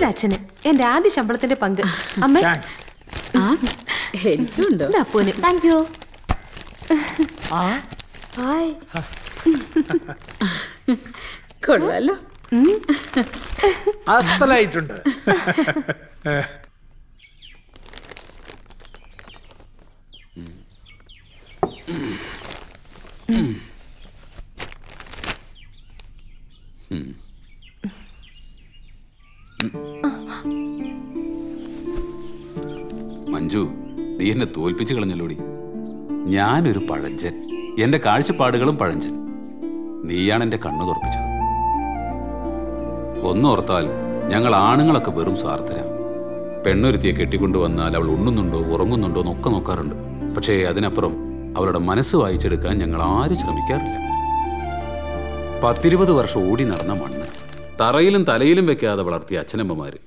Idachene, and Adi Shamplatin Panga. Thanks. Thank you. Hi. Good, well. Assalai. Manju, you are a tool pitcher. I am a palanjet. You are a carriage particle palanjet. You are a canoe pitcher. One northal, young Ananaka Burum Sartre. Penurti Ketikundana, Lundundo, Oromundo, Nokano current. Pache Adinapurum, our Manasu Aichakan, young Irish Ramikar. Patiriba were showed in Arnaman. Tarail and Talail Beca, the Vartia Chenemari.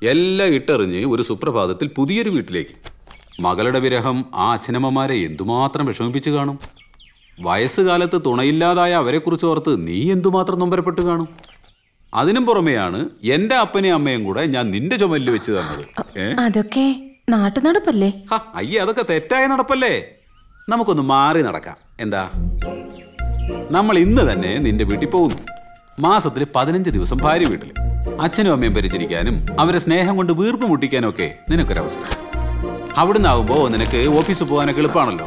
Yella Iterni were a superfather Pudir Vitlake. Magalada Viraham, Ah Chenemari, Indumatram, Shumpichiganum. Vaisagala Tonailla, Verecursorta, Nee and Dumatra number Pataganum. Adinam Poromeana, Yenda Apena Manguda, and Nindajamil with each other. Adoke, not another Pele. Ha, Yadaka, and a Pele. Namako the Mar in Araka, and the Namalinda the name in the beauty pool. Master Padanjadu, some pirate Italy. Acheno may be Jericanum. Our Sneham on the Virpumuticano, okay, then a carousel. How would now bow and a cave, office upon a Kilpanolo?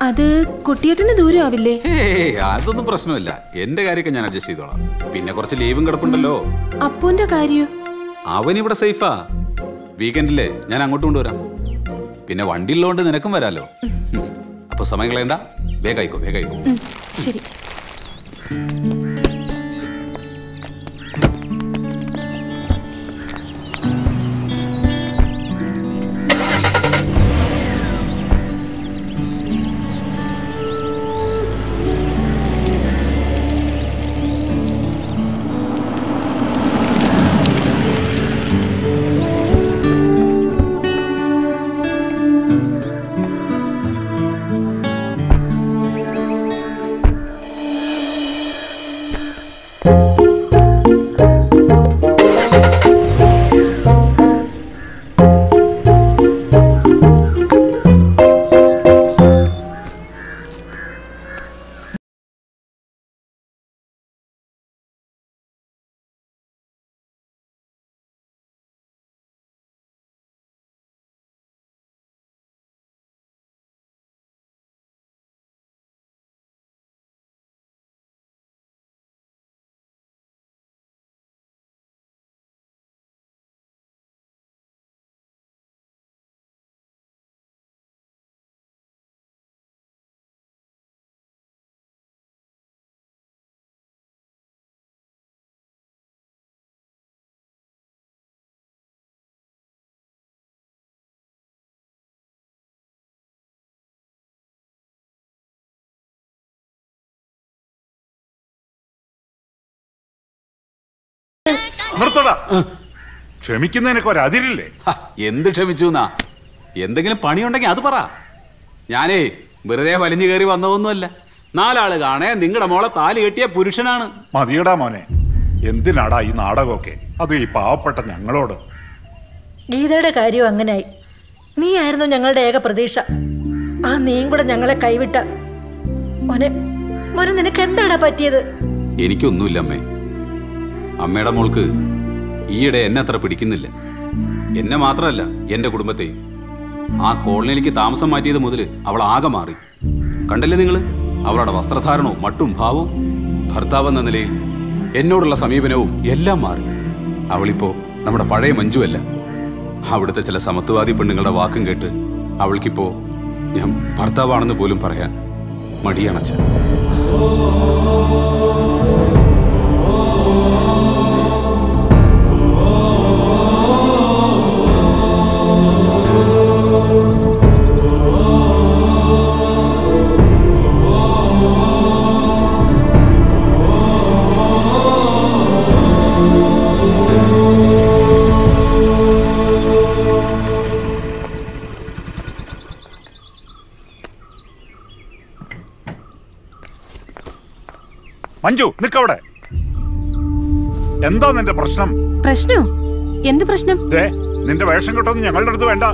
Other could you attend the Duria Ville? Hey, I don't know Prasnola, end the Garican Jessidola. Pinacorci even got upon the low. Upon the Gario. Avenue Safa. Weekend lay, Nanangotundura. Pina one deal London and a Camaralo. Upon Samaglanda, Begaiko, Begaiko. Tremicum and a quadrille. In the Tremicuna. In the Panny on the Gathapara. Yane, Berde Valinigari Vandonella. Nala Gana and Dingamola Tali at a Purishana. Madia Mone. In the Nada in Adagoke. Adi Papa Nangalod. Either a Kario Anganai. Ni Iron Yangal Daga Pradesha. And the Ingrid Yangala Kaivita. On it, more than a candle up at the other. Enicu Nulame. Ameda Mulku, Yede Natra Pedikinilla, Yena Matralla, Yenda Kudumate. Our Korneliki Tamsa mighty the Mudri, our Agamari. Candelingle, our Vastratarno, Matum Pavo, Hartavan and the Lay, Enodla Samibeno, Yella Mari. Avalipo, Namada Pade Manjuella. How would the Chela Samatu the Pundangal walking getter? Avalipo, Yam Partavan the Bulum Parha, Madianacha. Manju, look over there. What is the problem? Prashnu? എന്ത് പ്രശ്നം? നിന്റെ വേഷം കെട്ടൊന്നും ഞങ്ങളുടെ അടുത്ത് വേണ്ട.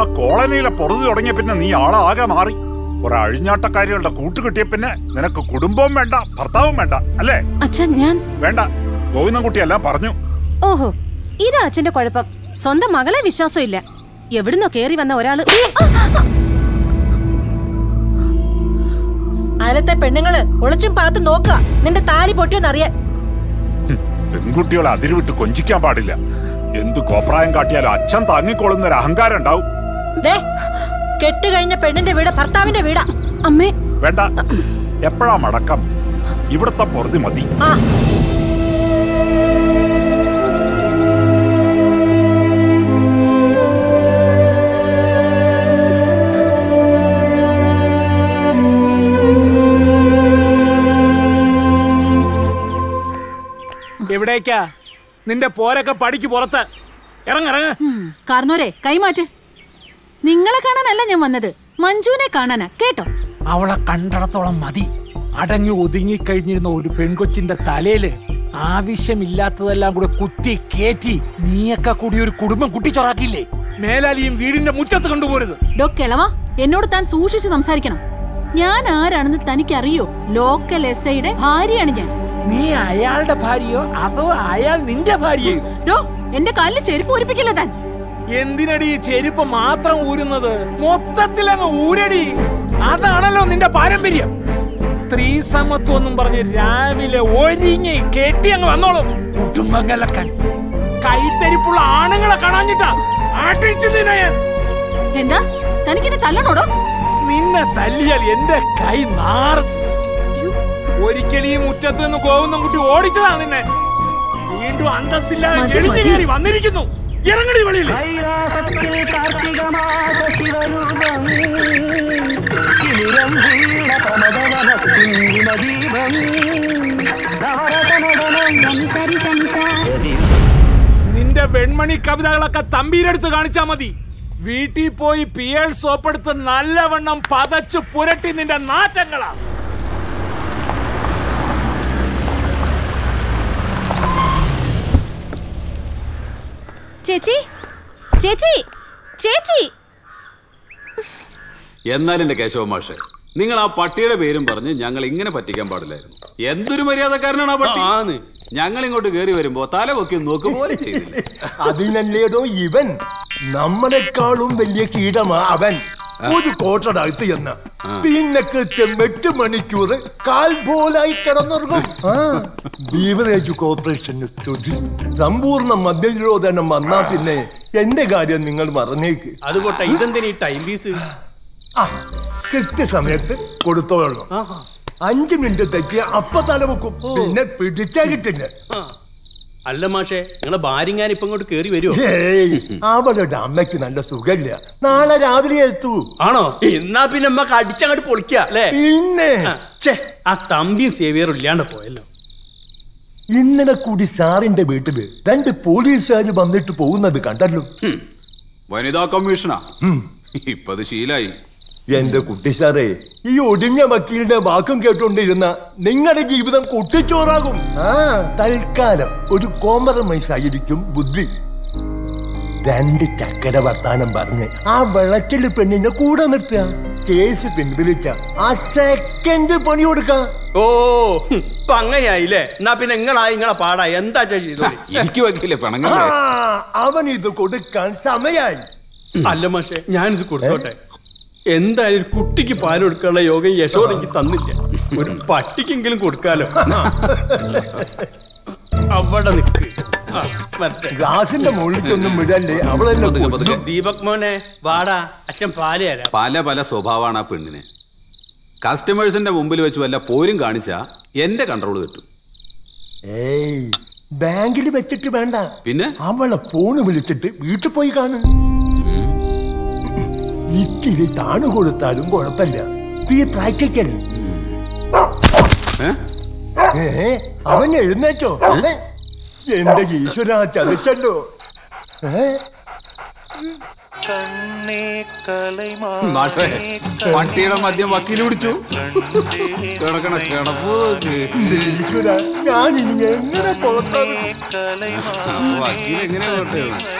ആ കോളനിയിലെ പുറത്തു തുടങ്ങിയ പിന്നെ നീ ആളാകെ മാറി. ഒരഴിഞ്ഞാട്ടക്കാരികളുടെ കൂട്ട് കിട്ടിയ പിന്നെ നിനക്ക് കുടുംബവും വേണ്ട, ഭർത്താവും വേണ്ട, അല്ലേ? അച്ഛൻ ഞാൻ വേണ്ട. ഗോവിന്ദൻകുട്ടിയല്ല പറഞ്ഞു. ഓഹോ, ഇതാ അച്ഛന്റെ കുഴപ്പം. സ്വന്തം മകളെ വിശ്വാസം ഇല്ല. എവിടുന്നോ കേറി വന്ന ഒരാള്. അയലത്തെ പെണ്ണുങ്ങള് ഒളിച്ചും പാത്തും നോക്കുക, നിന്റെ താലി പൊട്ടിയോന്നറിയാൻ. പെൺകുട്ടികളെ അതിരുവിട്ട് കൊഞ്ചിക്കാൻ പാടില്ല. എന്ത് കോപ്രായം കാട്ടിയാലും അച്ഛൻ താങ്ങിക്കൊള്ളുന്ന ഒരു അഹങ്കാരം ഉണ്ടാവും. കെട്ടുകഴിഞ്ഞ പെണ്ണിന്റെ വീട് ഭർത്താവിന്റെ വീടാ. അമ്മേ വേണ്ട, എപ്പോഴാ മടക്കം? ഇവിടത്തെ പൊറുതി മതി. എവിടേക്കാ നിന്റെ പോരൊക്കെ? പടിക്ക് പുറത്ത് ഇറങ്ങിറങ്ങ്. കാർന്നോരെ കൈമാറ്റ്. നിങ്ങളെ കാണാനല്ല ഞാൻ വന്നത്, മഞ്ജുവിനെ കാണാനാ കേട്ടോ. അവളെ കണ്ടിടത്തോളം മതി. അടങ്ങി ഒതുങ്ങിക്കഴിഞ്ഞിരുന്ന ഒരു പെൺകൊച്ചിന്റെ തലയില് ആവശ്യമില്ലാത്തതെല്ലാം കൂടെ കുത്തി കേറ്റി നീയൊക്കെ കൂടി ഒരു കുടുംബം കുട്ടിച്ചൊറാക്കില്ലേ? മേലാലിയും വീടിന്റെ മുറ്റത്ത് കണ്ടുപോരുത്. ഡോ കിളവാ, എന്നോട് താൻ സൂക്ഷിച്ച് സംസാരിക്കണം. ഞാൻ ആരാണെന്ന് തനിക്കറിയോ? ലോക്കൽ എസ് ഐയുടെ ഭാര്യയാണ് ഞാൻ. നീ അയാളുടെ ഭാര്യയോ അതോ അയാൾ നിന്റെ ഭാര്യയോ? ഡോ എന്റെ കാലിൽ ചെരുപ്പ് ഊരിപ്പിക്കില്ല താൻ. എന്തിനടി ചെരുപ്പ് മാത്രം ഊരുന്നത്? മൊത്തത്തിലങ്ങ് ഊരടി. അതാണല്ലോ നിന്റെ പാരമ്പര്യം. സ്ത്രീ സമത്വം എന്നും പറഞ്ഞ് രാവിലെ ഒരുങ്ങി കെട്ടി അങ്ങ് വന്നോളും. കുടുംബം കലക്കാൻ കൈത്തരിപ്പുള്ള ആണുങ്ങളെ കാണാഞ്ഞിട്ടാ ആട്ടിച്ചില്ല ഞാൻ. എന്താ തനിക്കെന്നെ തല്ലണോടോ? നിന്നെ തല്ലിയാൽ എന്റെ കൈ നാറും. ഒരിക്കൽ ഈ മുറ്റത്ത് നിന്ന് ഗോവിന്ദൻകുട്ടി ഓടിച്ചതാ നിന്നെ. വീണ്ടും അന്തസ്സില്ലാതെ എഴുതി കയറി വന്നിരിക്കുന്നു. ഇറങ്ങടി വെളിയിൽ. നിന്റെ വെൺമണി കവിതകളൊക്കെ തമ്പീരെടുത്ത് കാണിച്ചാ മതി. വീട്ടിൽ പോയി പിയേഴ് സോപ്പെടുത്ത് നല്ലവണ്ണം പതച്ചു പുരട്ടി നിന്റെ നാറ്റങ്ങളാ. ചേച്ചി ചേച്ചി ചേച്ചി. എന്നാലും എന്റെ കേശവ മാഷേ, നിങ്ങൾ ആ പട്ടിയുടെ പേരും പറഞ്ഞ് ഞങ്ങൾ ഇങ്ങനെ പറ്റിക്കാൻ പാടില്ലായിരുന്നു. എന്തൊരു മര്യാദക്കാരനാണ് ആ പട്ടി. ഞങ്ങൾ ഇങ്ങോട്ട് കയറി വരുമ്പോ തല പൊക്കി നോക്കും പോലെ ചെയ്തില്ല. അതിനല്ലേടോ ഇവൻ നമ്മളെക്കാളും വലിയ കീടമാ. അവൻ ഒരു കോട്ടടാഴ്ത്തി എന്ന് പിന്നെ കൃത്യം 8 മണിക്കൂർ കാൽ പോലായി കിടന്നുറങ്ങും. ബീവറേജ് കോർപ്പറേഷന് സമ്പൂർണ്ണ മദ്യനിരോധനം വന്നാ പിന്നെ എന്റെ കാര്യം നിങ്ങൾ മറന്നേക്ക്. അതുകൊട്ടെ ഇതെന്തിനീ ടൈം പീസ്? കൃത്യസമയത്ത് കൊടുത്തോളൂ. 5 മിനിറ്റ് തെറ്റിയ അപ്പ തല വെക്കും, പിന്നെ പിടിച്ചാ കിട്ടില്ല. അല്ല മാഷേ, നിങ്ങളെ ഭാര്യങ്ങാൻ ഇപ്പൊ ഇങ്ങോട്ട് കേറി വരുമോ? അവളുടെ അമ്മയ്ക്ക് നല്ല സുഖമില്ല, നാളെ രാവിലെ എത്തൂ. ആണോ? എന്നാ പിന്നെ അമ്മക്ക് അടിച്ചങ്ങോട്ട് പൊളിക്കാം അല്ലേ? പിന്നെ ആ തമ്പി സേവിയർ ഇല്ലാണ്ട് പോയല്ലോ. ഇന്നലെ കൂടി സാറിന്റെ വീട്ടില് 2 പോലീസുകാര് വന്നിട്ട് പോകുന്നത് കണ്ടല്ലോ. വനിതാ കമ്മീഷനാ ഇപ്പത് ശീലായി. എന്റെ കുട്ടി സാറേ, ഈ ഒടിഞ്ഞ വക്കീലിന്റെ വാക്കും കേട്ടോണ്ടിരുന്ന നിങ്ങളുടെ ജീവിതം കുട്ടിച്ചോറാകും. തൽക്കാലം ഒരു കോംപ്രമൈസ് ആയിരിക്കും ബുദ്ധി. 2 ചക്കര വർത്താനം പറഞ്ഞ് ആ വിളച്ചിൽ പെണ്ണിനെ കൂടെ നിർത്തുക. കേസ് പിൻവലിച്ച ആ സെക്കൻഡ് പണി കൊടുക്കാം. ഓ ഇപ്പൊ അങ്ങനെയായില്ലേ? എന്നാ പിന്നെ നിങ്ങളായി നിങ്ങളെ പാടായി. എന്താ എനിക്ക് വക്കീലെ പണങ്ങൾ? അവൻ ഇത് കൊടുക്കാൻ സമയായി. അല്ല മാഷേ, ഞാനിത് കൊടുത്തോട്ടെ. എന്തായാലും ഒരു കുട്ടിക്ക് പാൽ കൊടുക്കാനുള്ള യോഗം യശോദയ്ക്ക് തന്നില്ല, ഒരു പട്ടിക്കെങ്കിലും കൊടുക്കാലോ. അവിടെ നിൽക്ക്. ഗ്ലാസിന്റെ മുകളിലൊന്നും വിടല്ലേ അവളെ. ദീപക് മോനെ വാടാ, അച്ഛൻ പാല് തരാം. പല പല സ്വഭാവമാണ് ആ പെണ്ണിന്. കസ്റ്റമേഴ്സിന്റെ മുമ്പിൽ വെച്ച് വല്ല പോരും കാണിച്ചാ എന്റെ കൺട്രോൾ കിട്ടും. ഏയ് ബാങ്കിൽ വെച്ചിട്ട് വേണ്ട, പിന്നെ അവളെ ഫോണ് വിളിച്ചിട്ട് വീട്ടിൽ പോയി കാണും. ഇത്തിരി താണു കൊടുത്താലും കുഴപ്പമില്ല. അവൻ എഴുന്നേറ്റോ? എന്റെ ഈശ്വര ചതിച്ചല്ലോ. മാഷേ പട്ടിയുടെ മദ്യം വക്കീല് പിടിച്ചു കിടക്കണ കിടപ്പ് ഞാനിനി എങ്ങനെ വക്കീലെങ്ങനെ